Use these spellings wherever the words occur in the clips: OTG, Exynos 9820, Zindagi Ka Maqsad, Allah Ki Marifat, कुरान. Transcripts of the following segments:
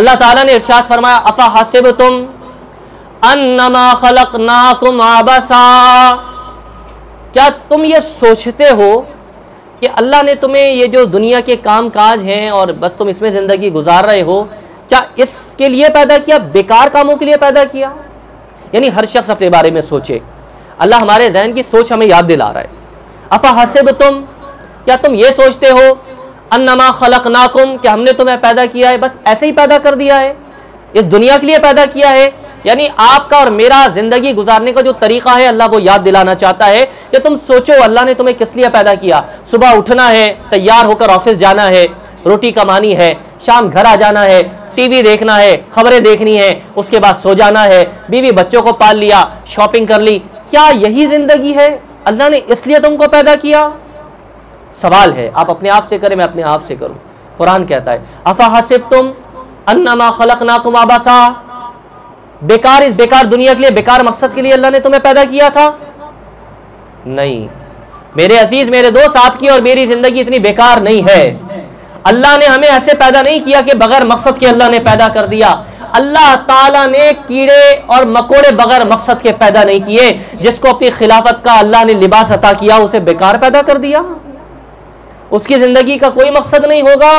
अल्लाह ताला ने इरशाद फरमाया, अफा हसिबतुम अन्नमा खलकनाकुम अबसा, क्या तुम ये सोचते हो कि अल्लाह ने तुम्हें ये जो दुनिया के काम काज हैं और बस तुम इसमें ज़िंदगी गुजार रहे हो, क्या इसके लिए पैदा किया, बेकार कामों के लिए पैदा किया? यानी हर शख्स अपने बारे में सोचे। अल्लाह हमारे जहन की सोच हमें याद दिला रहा है। अफा हसिबतुम, क्या तुम ये सोचते हो, अन्नमा खलकनाकुम, कि हमने तुम्हें पैदा किया है बस ऐसे ही पैदा कर दिया है, इस दुनिया के लिए पैदा किया है? यानी आपका और मेरा ज़िंदगी गुजारने का जो तरीक़ा है अल्लाह वो याद दिलाना चाहता है कि तुम सोचो अल्लाह ने तुम्हें किस लिए पैदा किया। सुबह उठना है, तैयार होकर ऑफिस जाना है, रोटी कमानी है, शाम घर आ जाना है, टीवी देखना है, खबरें देखनी है, उसके बाद सो जाना है, बीवी बच्चों को पाल लिया, शॉपिंग कर ली, क्या यही ज़िंदगी है? अल्लाह ने इसलिए तुमको पैदा किया? सवाल है, आप अपने आप से करें, मैं अपने आप से करूं। कुरान कहता है, अफा हसिबतुम अन्नमा खलकनाकुम अबसा, बेकार, इस बेकार दुनिया के लिए, बेकार मकसद के लिए अल्लाह ने तुम्हें पैदा किया था? नहीं मेरे अजीज, मेरे दोस्त, आपकी और मेरी जिंदगी इतनी बेकार नहीं है। अल्लाह ने हमें ऐसे पैदा नहीं किया कि बगैर मकसद के अल्लाह ने पैदा कर दिया। अल्लाह ताला ने कीड़े और मकोड़े बगैर मकसद के पैदा नहीं किए। जिसको अपनी खिलाफत का अल्लाह ने लिबास अता किया उसे बेकार पैदा कर दिया, उसकी ज़िंदगी का कोई मकसद नहीं होगा।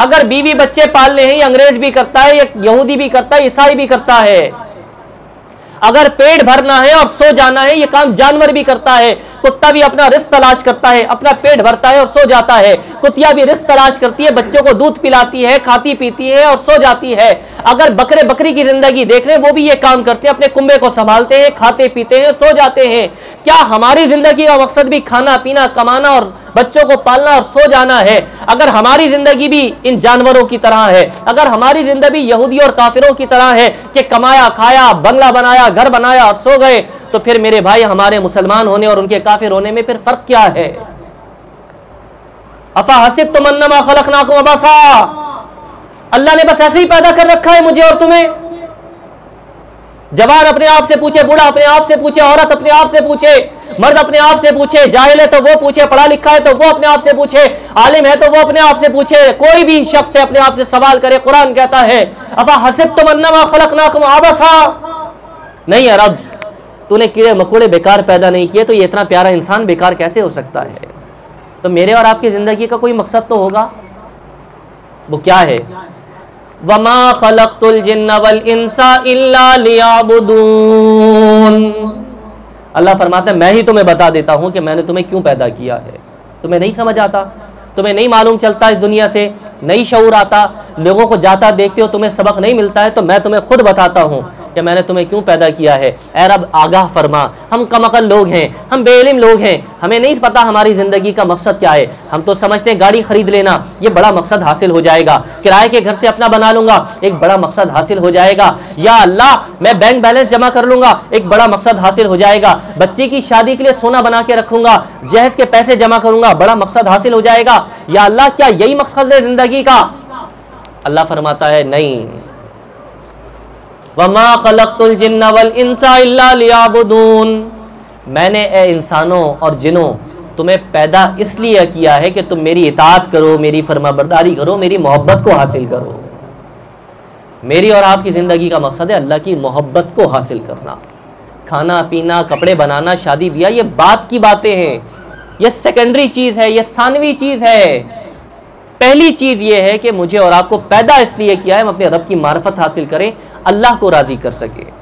अगर बीवी बच्चे पालने हैं, अंग्रेज भी करता है, यहूदी भी करता है, ईसाई भी करता है, अगर पेट भरना है और सो जाना है, ये काम जानवर भी करता है। कुत्ता भी अपना रिस्क तलाश करता है, अपना पेट भरता है और सो जाता है। कुतिया भी रिस्क तलाश करती है, बच्चों को दूध पिलाती है, खाती पीती है और सो जाती है। अगर बकरे बकरी की जिंदगी देख लें, वो भी ये काम करते हैं, अपने कुंबे को संभालते हैं, खाते पीते हैं, सो जाते हैं। क्या हमारी जिंदगी का मकसद भी खाना पीना, कमाना और बच्चों को पालना और सो जाना है? अगर हमारी जिंदगी भी इन जानवरों की तरह है, अगर हमारी जिंदगी भी यहूदी और काफिरों की तरह है कि कमाया, खाया, बंगला बनाया, घर बनाया और सो गए, तो फिर मेरे भाई हमारे मुसलमान होने और उनके काफिर होने में फिर फर्क क्या है? अफा हसिबतुम अन्नमा खलकनाकुम अबसा, अल्लाह ने बस ऐसे ही पैदा कर रखा है मुझे और तुम्हें? जवान अपने आप से पूछे, बूढ़ा अपने आप से पूछे, औरत अपने आप से पूछे, मर्द अपने आप से पूछे, जाहिल है तो वो पूछे, पढ़ा लिखा है तो वो अपने आप से पूछे, आलिम है तो वो अपने आप से पूछे, कोई भी शख्स है अपने आप से सवाल करे। कुरान कहता है, अफा हसिबतुम अन्नमा खलकनाकुम अबसा, नहीं है रब, तूने कीड़े मकोड़े बेकार पैदा नहीं किए तो ये इतना प्यारा इंसान बेकार कैसे हो सकता है? तो मेरे और आपकी ज़िंदगी का कोई मकसद तो होगा, वो क्या है? वमा खलक़तुल जिन्न वल इंसा इल्ला लियअबुदून, अल्लाह फरमाता है मैं ही तुम्हें बता देता हूँ कि मैंने तुम्हें क्यों पैदा किया है। तुम्हें नहीं समझ आता, तुम्हें नहीं मालूम चलता, इस दुनिया से नहीं शऊर आता, लोगों को जाता देखते हो, तुम्हें सबक नहीं मिलता है, तो मैं तुम्हें खुद बताता हूँ कि मैंने तुम्हें क्यों पैदा किया है। ऐ रब आगाह फरमा, हम कमअकल लोग हैं, हम बेइल्म लोग हैं, हमें नहीं पता हमारी ज़िंदगी का मकसद क्या है। हम तो समझते हैं गाड़ी ख़रीद लेना ये बड़ा मकसद हासिल हो जाएगा, किराए के घर से अपना बना लूँगा एक बड़ा मकसद हासिल हो जाएगा, या अल्लाह मैं बैंक बैलेंस जमा कर लूँगा एक बड़ा मकसद हासिल हो जाएगा, बच्चे की शादी के लिए सोना बना के रखूँगा, जहेज़ के पैसे जमा करूँगा, बड़ा मकसद हासिल हो जाएगा, या अल्लाह क्या यही मकसद है ज़िंदगी का? अल्लाह फरमाता है नहीं। वमा खलक़तुल जिन्न वल इंसा इल्ला लियअबुदून, मैंने ए इंसानों और जिनों तुम्हें पैदा इसलिए किया है कि तुम मेरी इताअत करो, मेरी फरमाबरदारी करो, मेरी मोहब्बत को हासिल करो। मेरी और आपकी ज़िंदगी का मकसद है अल्लाह की मोहब्बत को हासिल करना। खाना पीना, कपड़े बनाना, शादी ब्याह, ये बात की बातें हैं, ये सेकेंडरी चीज़ है, ये सानवी चीज़ है। पहली चीज़ ये है कि मुझे और आपको पैदा इसलिए किया है हम अपने रब की मारिफत हासिल करें, अल्लाह को राज़ी कर सके।